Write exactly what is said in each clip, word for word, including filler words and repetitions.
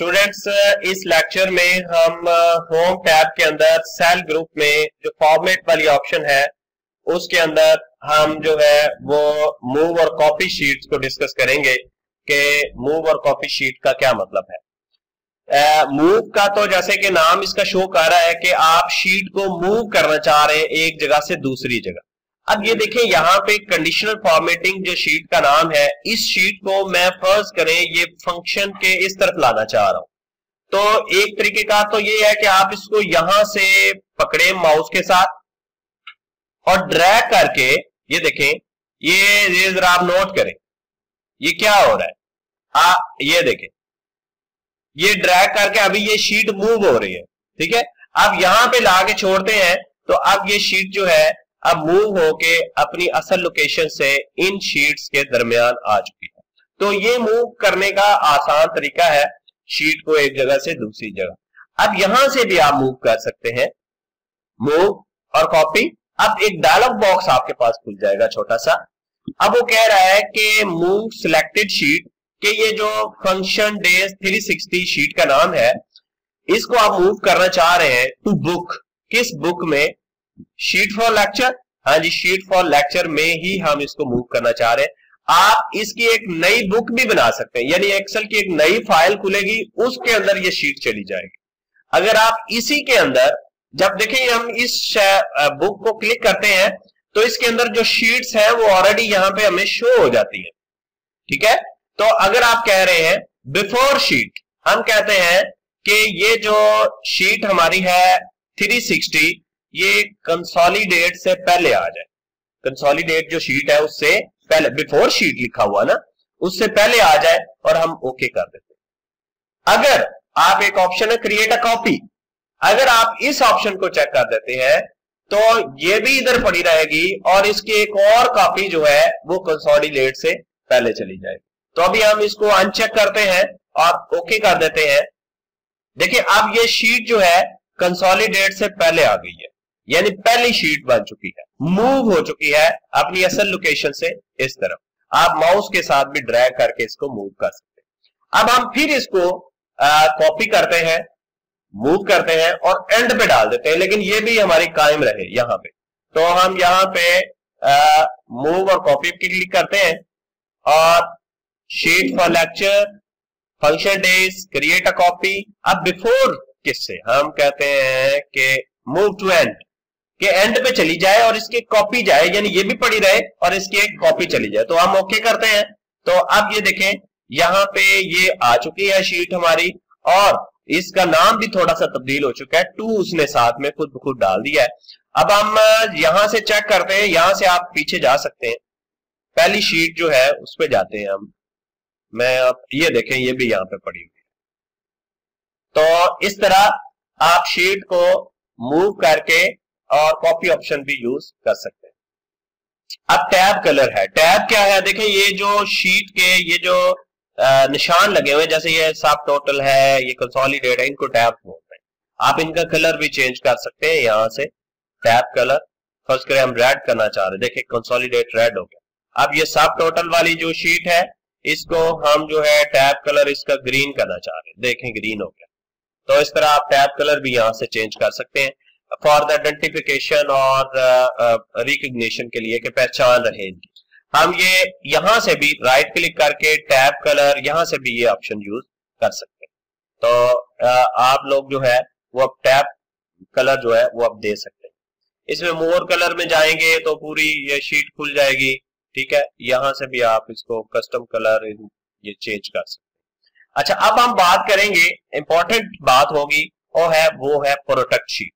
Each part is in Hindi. स्टूडेंट्स, इस लेक्चर में हम होम टैब के अंदर सेल ग्रुप में जो फॉर्मेट वाली ऑप्शन है उसके अंदर हम जो है वो मूव और कॉपी शीट्स को डिस्कस करेंगे कि मूव और कॉपी शीट का क्या मतलब है। मूव का तो जैसे कि नाम इसका शो कर रहा है कि आप शीट को मूव करना चाह रहे हैं एक जगह से दूसरी जगह। अब ये देखें, यहाँ पे कंडीशनल फॉर्मेटिंग जो शीट का नाम है, इस शीट को मैं फर्ज करें ये फंक्शन के इस तरफ लाना चाह रहा हूं, तो एक तरीके का तो ये है कि आप इसको यहां से पकड़े माउस के साथ और ड्रैग करके, ये देखें, ये जरा आप नोट करें ये क्या हो रहा है। आ, ये देखें, ये ड्रैग करके अभी ये शीट मूव हो रही है, ठीक है। अब यहां पे ला के छोड़ते हैं तो अब ये शीट जो है अब मूव होके अपनी असल लोकेशन से इन शीट्स के दरमियान आ चुकी है। तो ये मूव करने का आसान तरीका है शीट को एक जगह से दूसरी जगह। अब यहां से भी आप मूव कर सकते हैं, मूव और कॉपी। अब एक डायलॉग बॉक्स आपके पास खुल जाएगा छोटा सा। अब वो कह रहा है कि मूव सिलेक्टेड शीट, के ये जो function days three sixty sheet का नाम है इसको आप मूव करना चाह रहे हैं टू बुक, किस बुक में, शीट फॉर लेक्चर। हाँ जी, शीट फॉर लेक्चर में ही हम इसको मूव करना चाह रहे हैं। आप इसकी एक नई बुक भी बना सकते हैं, यानी एक्सेल की एक नई फाइल खुलेगी उसके अंदर ये शीट चली जाएगी। अगर आप इसी के अंदर जब देखें हम इस बुक को क्लिक करते हैं तो इसके अंदर जो शीट्स हैं वो ऑलरेडी यहां पे हमें शो हो जाती है, ठीक है। तो अगर आप कह रहे हैं बिफोर शीट, हम कहते हैं कि ये जो शीट हमारी है थ्री सिक्सटी ये कंसोलिडेट से पहले आ जाए, कंसोलिडेट जो शीट है उससे पहले, बिफोर शीट लिखा हुआ ना, उससे पहले आ जाए और हम ओके कर देते हैं। अगर आप एक ऑप्शन है क्रिएट अ कॉपी, अगर आप इस ऑप्शन को चेक कर देते हैं तो ये भी इधर पड़ी रहेगी और इसकी एक और कॉपी जो है वो कंसोलिडेट से पहले चली जाएगी। तो अभी हम इसको अनचेक करते हैं और ओके कर देते हैं। देखिए अब ये शीट जो है कंसोलिडेट से पहले आ गई है, यानी पहली शीट बन चुकी है, मूव हो चुकी है अपनी असल लोकेशन से इस तरफ। आप माउस के साथ भी ड्रैग करके इसको मूव कर सकते हैं। अब हम फिर इसको कॉपी करते हैं, मूव करते हैं और एंड पे डाल देते हैं, लेकिन ये भी हमारी कायम रहे यहां पे। तो हम यहां पे आ, मूव और कॉपी पे क्लिक करते हैं और sheet for lecture, function days, create a copy. अब बिफोर किससे हम कहते हैं कि मूव टू एंड, के एंड पे चली जाए और इसकी कॉपी जाए, यानी ये भी पड़ी रहे और इसकी एक कॉपी चली जाए। तो हम ओके करते हैं। तो अब ये देखें यहाँ पे ये आ चुकी है शीट हमारी और इसका नाम भी थोड़ा सा तब्दील हो चुका है, टू उसने साथ में खुद खुद डाल दिया है। अब हम यहां से चेक करते हैं, यहां से आप पीछे जा सकते हैं, पहली शीट जो है उस पर जाते हैं हम। मैं आप ये देखें ये भी यहाँ पे पड़ी हुई है। तो इस तरह आप शीट को मूव करके और कॉपी ऑप्शन भी यूज कर सकते हैं। अब टैब कलर है, टैब क्या है देखें, ये जो शीट के ये जो निशान लगे हुए हैं, जैसे ये सब टोटल है, ये कंसोलिडेट है, इनको टैब बोलते हैं। आप इनका कलर भी चेंज कर सकते हैं यहाँ से, टैब कलर। फर्स्ट करें हम रेड करना चाह रहे हैं, देखिए कंसोलिडेट रेड हो गया। अब ये सब टोटल वाली जो शीट है इसको हम जो है टैब कलर इसका ग्रीन करना चाह रहे हैं, देखें ग्रीन हो गया। तो इस तरह आप टैब कलर भी यहाँ से चेंज कर सकते हैं फॉर द आइडेंटिफिकेशन और रिकग्निशन के लिए कि पहचान रहे इनकी। हम ये यहां से भी राइट क्लिक करके टैब कलर, यहां से भी ये ऑप्शन यूज कर सकते हैं। तो uh, आप लोग जो है वो अब टैब कलर जो है वो अब दे सकते हैं। इसमें मोर कलर में जाएंगे तो पूरी ये शीट खुल जाएगी, ठीक है। यहां से भी आप इसको कस्टम कलर ये चेंज कर सकते हैं। अच्छा, अब हम बात करेंगे, इंपॉर्टेंट बात होगी और है वो है प्रोटेक्ट शीट।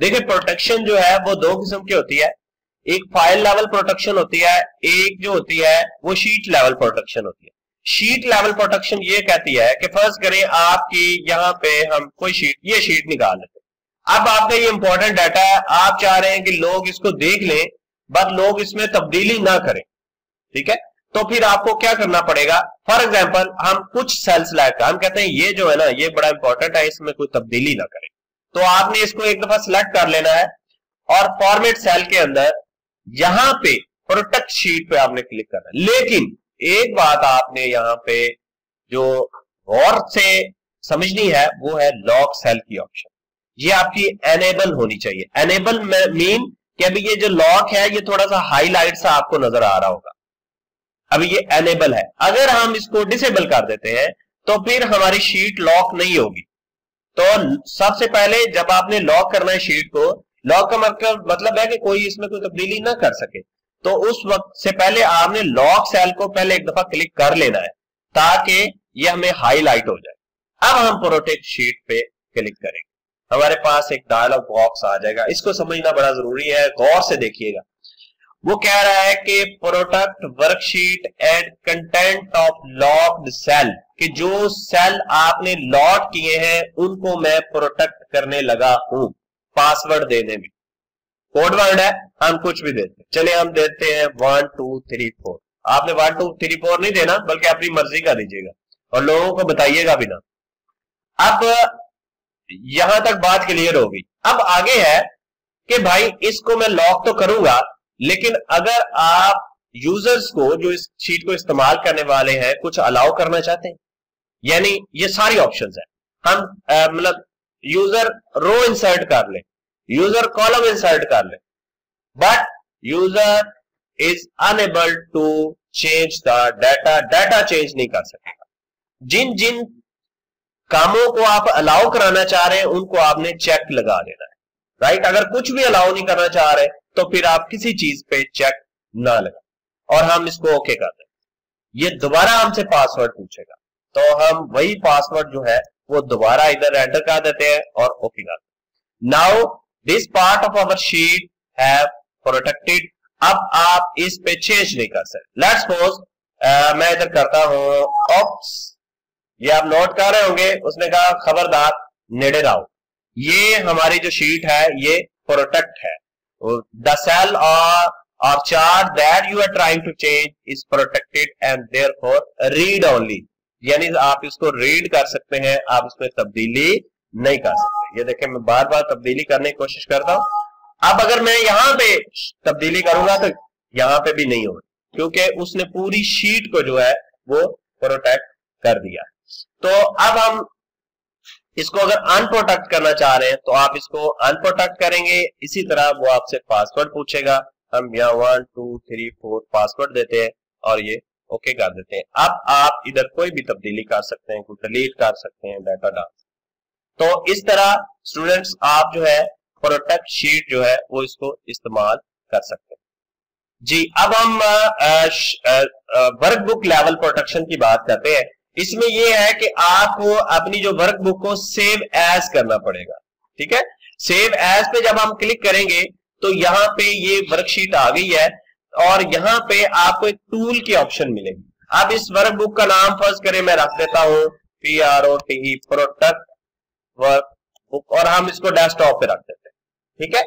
देखिए प्रोटेक्शन जो है वो दो किस्म की होती है, एक फाइल लेवल प्रोटेक्शन होती है, एक जो होती है वो शीट लेवल प्रोटेक्शन होती है। शीट लेवल प्रोटेक्शन ये कहती है कि फर्ज करें आपकी यहाँ पे हम कोई शीट, ये शीट निकाल लेते हैं। अब आपका ये इंपॉर्टेंट डाटा है, आप चाह रहे हैं कि लोग इसको देख लें बट लोग इसमें तब्दीली ना करें, ठीक है। तो फिर आपको क्या करना पड़ेगा, फॉर एग्जाम्पल हम कुछ सेल्स लाइक हम कहते हैं ये जो है ना ये बड़ा इंपॉर्टेंट है, इसमें कोई तब्दीली ना करें। तो आपने इसको एक दफा सिलेक्ट कर लेना है और फॉर्मेट सेल के अंदर यहां पे प्रोटेक्ट शीट पे आपने क्लिक करना है। लेकिन एक बात आपने यहां पे जो गौर से समझनी है वो है लॉग सेल की ऑप्शन। ये आपकी एनेबल होनी चाहिए। एनेबल मीन कि अभी ये जो लॉक है ये थोड़ा सा हाईलाइट सा आपको नजर आ रहा होगा, अभी ये एनेबल है। अगर हम इसको डिसेबल कर देते हैं तो फिर हमारी शीट लॉक नहीं होगी। तो सबसे पहले जब आपने लॉक करना है शीट को, लॉक का मतलब मतलब है कि कोई इसमें कोई तब्दीली ना कर सके, तो उस वक्त से पहले आपने लॉक सेल को पहले एक दफा क्लिक कर लेना है ताकि ये हमें हाईलाइट हो जाए। अब हम प्रोटेक्ट शीट पे क्लिक करेंगे, हमारे पास एक डायलॉग बॉक्स आ जाएगा। इसको समझना बड़ा जरूरी है, गौर से देखिएगा। वो कह रहा है कि product worksheet and content of locked cell, कि जो सेल आपने लॉक किए हैं उनको मैं प्रोटेक्ट करने लगा हूं। पासवर्ड देने में कोड वर्ड है, हम कुछ भी देते हैं। चले हम देते हैं वन टू थ्री फोर। आपने वन टू थ्री फोर नहीं देना बल्कि अपनी मर्जी का दीजिएगा और लोगों को बताइएगा भी ना। अब यहां तक बात क्लियर हो गई। अब आगे है कि भाई इसको मैं लॉक तो करूंगा, लेकिन अगर आप यूजर्स को जो इस शीट को इस्तेमाल करने वाले हैं कुछ अलाउ करना चाहते हैं, यानी ये सारी ऑप्शंस हैं। हम मतलब यूजर रो इंसर्ट कर ले, यूजर कॉलम इंसर्ट कर ले, but user is unable to change the data, data change नहीं कर सकेगा। जिन जिन कामों को आप अलाउ कराना चाह रहे हैं उनको आपने चेक लगा देना है, राइट। अगर कुछ भी अलाउ नहीं करना चाह रहे तो फिर आप किसी चीज पे चेक ना लगा। और हम इसको ओके कर दें। ये दोबारा हमसे पासवर्ड पूछेगा तो हम वही पासवर्ड जो है वो दोबारा इधर एंटर कर देते हैं और ओके कर देते। Now this part of our sheet have protected. अब आप इस पे चेंज नहीं कर सकते। लेट्स सपोज मैं इधर करता हूं ऑप्स, ये आप नोट कर रहे होंगे, उसने कहा खबरदार नेड़े रहो, ये हमारी जो शीट है ये प्रोटेक्ट है। द सेल और और chart that you are trying to change is protected and therefore read only, यानी आप इसको रीड कर सकते हैं, आप इसमें तब्दीली नहीं कर सकते। ये देखें मैं बार बार तब्दीली करने की कोशिश करता हूं। अब अगर मैं यहाँ पे तब्दीली करूंगा तो यहाँ पे भी नहीं होगी क्योंकि उसने पूरी शीट को जो है वो प्रोटेक्ट कर दिया। तो अब हम इसको अगर अनप्रोटेक्ट करना चाह रहे हैं तो आप इसको अनप्रोटेक्ट करेंगे। इसी तरह वो आपसे पासवर्ड पूछेगा, हम यहाँ one two three four password देते हैं और ये ओके कर देते हैं। अब आप इधर कोई भी तब्दीली कर सकते हैं, कोई डिलीट कर सकते हैं, डाटा डाल सकते हैं। तो इस तरह स्टूडेंट्स आप जो है प्रोटेक्ट शीट जो है वो इसको इस्तेमाल कर सकते हैं जी। अब हम वर्कबुक लेवल प्रोटेक्शन की बात करते हैं। इसमें यह है कि आपको अपनी जो वर्कबुक को सेव एज करना पड़ेगा, ठीक है। सेव एज पे जब हम क्लिक करेंगे तो यहाँ पे ये वर्कशीट आ गई है और यहाँ पे आपको एक टूल की ऑप्शन मिलेगी। अब इस वर्कबुक का नाम फर्स्ट करें, मैं रख देता हूँ P R O T E protect workbook, और हम इसको डेस्कटॉप पे रख देते हैं, ठीक है।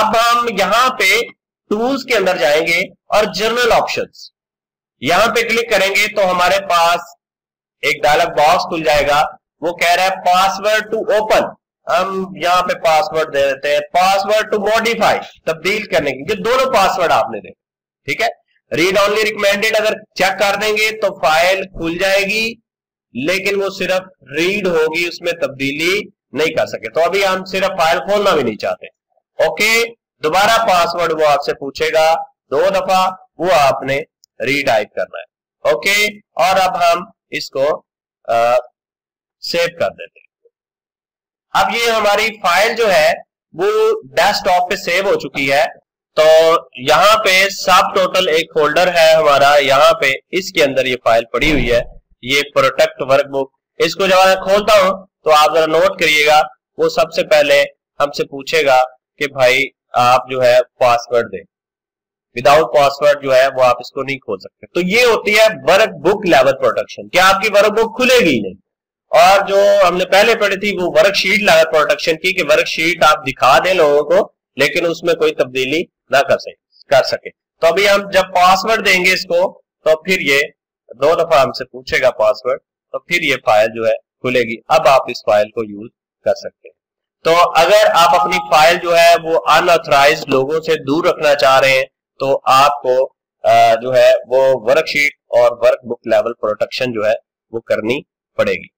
अब हम यहाँ पे टूल्स के अंदर जाएंगे और जर्नल ऑप्शंस यहाँ पे क्लिक करेंगे तो हमारे पास एक डायलॉग बॉक्स खुल जाएगा। वो कह रहा है पासवर्ड टू ओपन, हम यहाँ पे पासवर्ड दे देते हैं, पासवर्ड टू मॉडिफाई तब्दील करने के, ये दोनों पासवर्ड आपने दे, ठीक है। रीड ऑनली रिकमेंडेड अगर चेक कर देंगे तो फाइल खुल जाएगी लेकिन वो सिर्फ रीड होगी, उसमें तब्दीली नहीं कर सके। तो अभी हम सिर्फ फाइल खोलना भी नहीं चाहते। ओके, दोबारा पासवर्ड वो आपसे पूछेगा दो दफा, वो आपने रीटाइप करना है, ओके। और अब हम इसको आ, सेव कर देते हैं। अब ये हमारी फाइल जो है वो डेस्कटॉप पे सेव हो चुकी है। तो यहाँ पे सब टोटल एक फोल्डर है हमारा, यहाँ पे इसके अंदर ये फाइल पड़ी हुई है, ये प्रोटेक्ट वर्कबुक। इसको जब मैं खोलता हूँ तो आप जरा नोट करिएगा, वो सबसे पहले हमसे पूछेगा कि भाई आप जो है पासवर्ड दें, विदाउट पासवर्ड जो है वो आप इसको नहीं खोल सकते। तो ये होती है वर्क बुक लेवल प्रोटेक्शन, कि आपकी वर्क बुक खुलेगी ही नहीं। और जो हमने पहले पढ़ी थी वो वर्कशीट लेवल प्रोटेक्शन की, कि वर्कशीट आप दिखा दें लोगों को लेकिन उसमें कोई तब्दीली ना कर सके कर सके तो अभी हम जब पासवर्ड देंगे इसको तो फिर ये दो दफा हमसे पूछेगा पासवर्ड, तो फिर ये फाइल जो है खुलेगी। अब आप इस फाइल को यूज कर सकते हैं। तो अगर आप अपनी फाइल जो है वो अनऑथराइज लोगों से दूर रखना चाह रहे हैं तो आपको जो है वो वर्कशीट और वर्कबुक लेवल प्रोटेक्शन जो है वो करनी पड़ेगी।